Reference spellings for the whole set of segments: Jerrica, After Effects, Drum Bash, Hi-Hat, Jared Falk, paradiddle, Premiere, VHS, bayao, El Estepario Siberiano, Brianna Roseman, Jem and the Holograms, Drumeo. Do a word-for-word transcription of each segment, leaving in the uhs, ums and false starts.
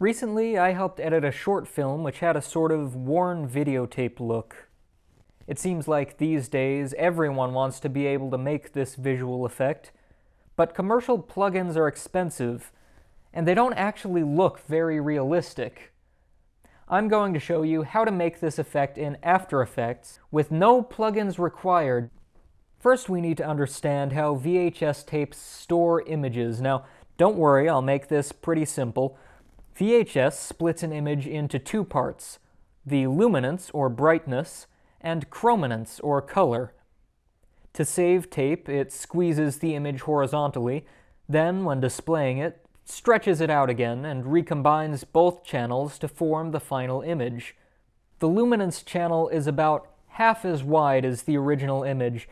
Recently, I helped edit a short film which had a sort of worn videotape look. It seems like these days everyone wants to be able to make this visual effect, but commercial plugins are expensive, and they don't actually look very realistic. I'm going to show you how to make this effect in After Effects with no plugins required. First, we need to understand how V H S tapes store images. Now, don't worry, I'll make this pretty simple. V H S splits an image into two parts, the luminance, or brightness, and chrominance, or color. To save tape, it squeezes the image horizontally, then, when displaying it, stretches it out again and recombines both channels to form the final image. The luminance channel is about half as wide as the original image,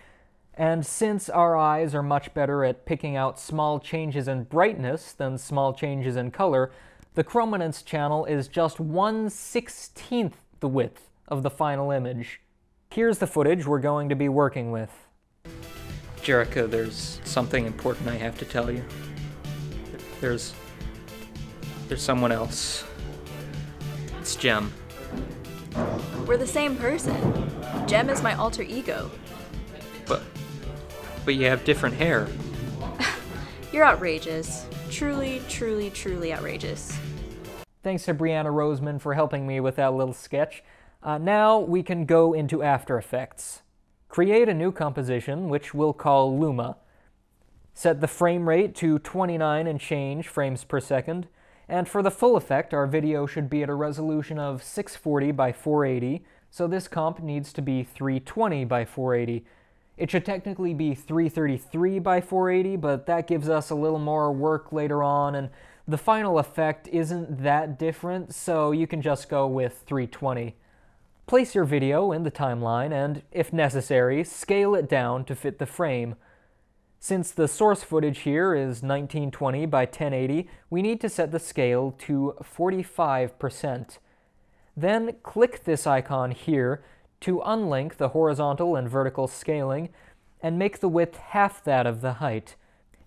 and since our eyes are much better at picking out small changes in brightness than small changes in color, the chrominance channel is just one sixteenth the width of the final image. Here's the footage we're going to be working with. Jerrica, there's something important I have to tell you. There's... there's someone else. It's Jem. We're the same person. Jem is my alter ego. But... but you have different hair. You're outrageous. Truly, truly, truly outrageous. Thanks to Brianna Roseman for helping me with that little sketch. Uh, now we can go into After Effects. Create a new composition, which we'll call Luma. Set the frame rate to twenty-nine and change frames per second, and for the full effect our video should be at a resolution of six forty by four eighty, so this comp needs to be three twenty by four eighty. It should technically be three thirty-three by four eighty, but that gives us a little more work later on, and the final effect isn't that different, so you can just go with three twenty. Place your video in the timeline and, if necessary, scale it down to fit the frame. Since the source footage here is nineteen twenty by ten eighty, we need to set the scale to forty-five percent. Then click this icon here to unlink the horizontal and vertical scaling, and make the width half that of the height.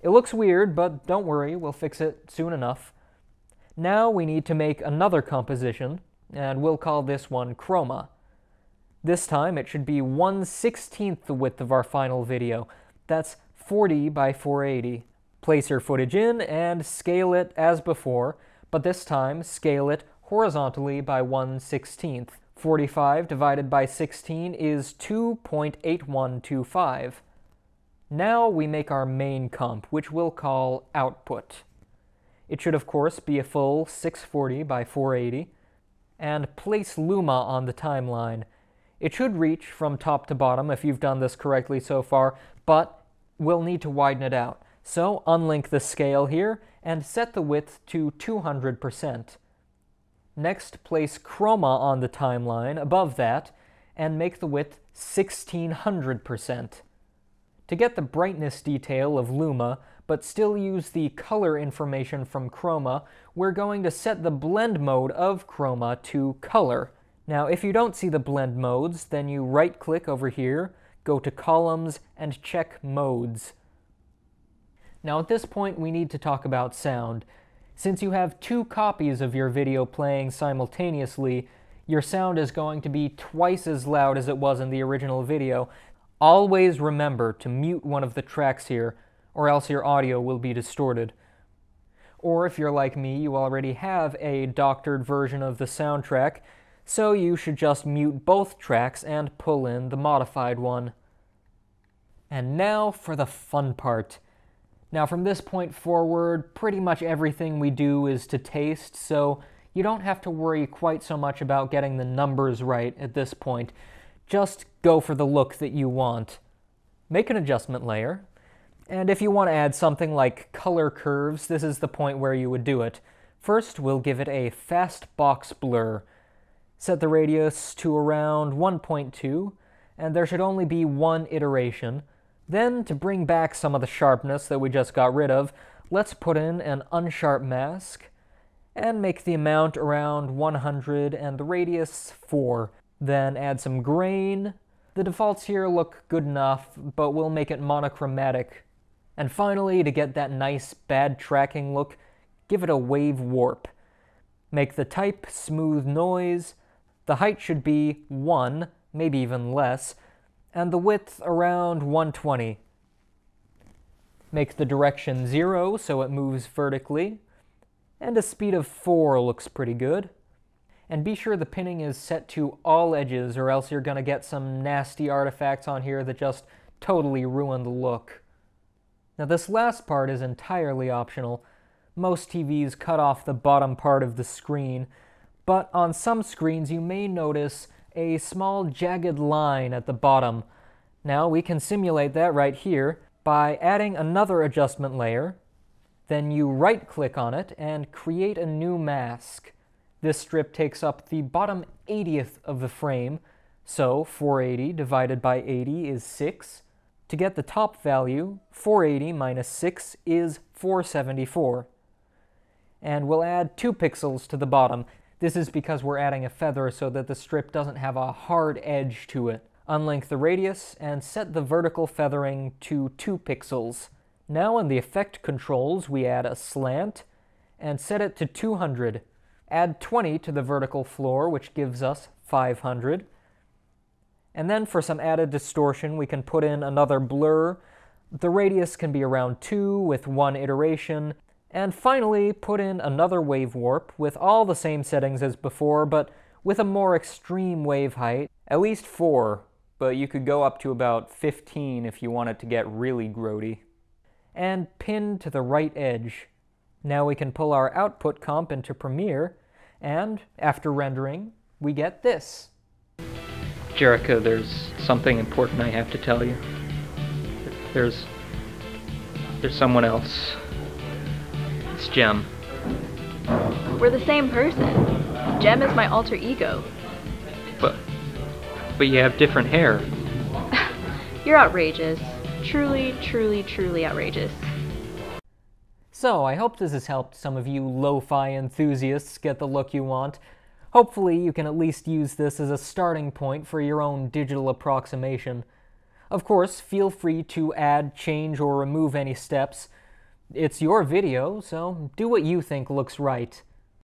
It looks weird, but don't worry, we'll fix it soon enough. Now we need to make another composition, and we'll call this one Chroma. This time it should be one sixteenth the width of our final video. That's forty by four eighty. Place your footage in and scale it as before, but this time scale it horizontally by one sixteenth. forty-five divided by sixteen is two point eight one two five. Now we make our main comp, which we'll call output. It should of course be a full six forty by four eighty, and place Luma on the timeline. It should reach from top to bottom if you've done this correctly so far, but we'll need to widen it out. So unlink the scale here and set the width to two hundred percent. Next, place Chroma on the timeline above that, and make the width sixteen hundred percent. To get the brightness detail of Luma, but still use the color information from Chroma, we're going to set the blend mode of Chroma to Color. Now, if you don't see the blend modes, then you right-click over here, go to Columns, and check Modes. Now, at this point, we need to talk about sound. Since you have two copies of your video playing simultaneously, your sound is going to be twice as loud as it was in the original video. Always remember to mute one of the tracks here, or else your audio will be distorted. Or if you're like me, you already have a doctored version of the soundtrack, so you should just mute both tracks and pull in the modified one. And now for the fun part. Now, from this point forward, pretty much everything we do is to taste, so you don't have to worry quite so much about getting the numbers right at this point. Just go for the look that you want. Make an adjustment layer, and if you want to add something like color curves, this is the point where you would do it. First, we'll give it a fast box blur. Set the radius to around one point two, and there should only be one iteration. Then, to bring back some of the sharpness that we just got rid of, let's put in an unsharp mask, and make the amount around one hundred and the radius four. Then add some grain. The defaults here look good enough, but we'll make it monochromatic. And finally, to get that nice bad tracking look, give it a wave warp. Make the type smooth noise. The height should be one, maybe even less, and the width around one twenty. Make the direction zero so it moves vertically, and a speed of four looks pretty good. And be sure the pinning is set to all edges, or else you're gonna get some nasty artifacts on here that just totally ruin the look. Now this last part is entirely optional. Most T Vs cut off the bottom part of the screen, but on some screens you may notice a small jagged line at the bottom. Now we can simulate that right here by adding another adjustment layer. Then you right-click on it and create a new mask. This strip takes up the bottom eightieth of the frame, so four eighty divided by eighty is six. To get the top value, four eighty minus six is four seventy-four. And we'll add two pixels to the bottom. This is because we're adding a feather so that the strip doesn't have a hard edge to it. Unlink the radius and set the vertical feathering to two pixels. Now in the effect controls, we add a slant and set it to two hundred. Add twenty to the vertical floor, which gives us five hundred. And then for some added distortion, we can put in another blur. The radius can be around two with one iteration. And finally, put in another wave warp with all the same settings as before, but with a more extreme wave height, at least four, but you could go up to about fifteen if you want it to get really grody. And pin to the right edge. Now we can pull our output comp into Premiere, and after rendering, we get this. Jerrica, there's something important I have to tell you. There's... there's someone else. It's Jem. We're the same person. Jem is my alter ego. But... but you have different hair. You're outrageous. Truly, truly, truly outrageous. So, I hope this has helped some of you lo-fi enthusiasts get the look you want. Hopefully you can at least use this as a starting point for your own digital approximation. Of course, feel free to add, change, or remove any steps. It's your video, so do what you think looks right.